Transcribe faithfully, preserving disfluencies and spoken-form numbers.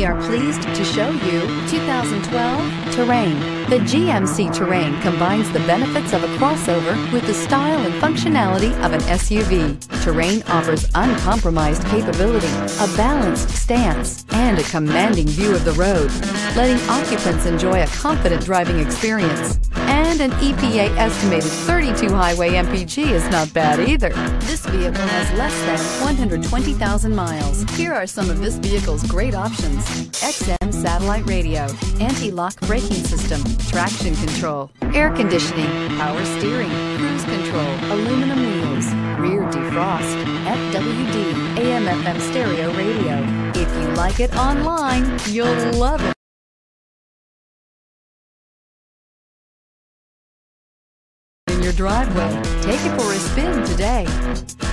We are pleased to show you two thousand twelve Terrain. The G M C Terrain combines the benefits of a crossover with the style and functionality of an S U V. Terrain offers uncompromised capability, a balanced stance, and a commanding view of the road, letting occupants enjoy a confident driving experience. And an E P A estimated thirty-two highway M P G is not bad either. This vehicle has less than one hundred twenty thousand miles. Here are some of this vehicle's great options: X M satellite radio, anti-lock braking system, traction control, air conditioning, power steering, cruise control, aluminum wheels, rear defrost, F W D, A M F M stereo radio. If you like it online, you'll love it. Driveway. Take it for a spin today.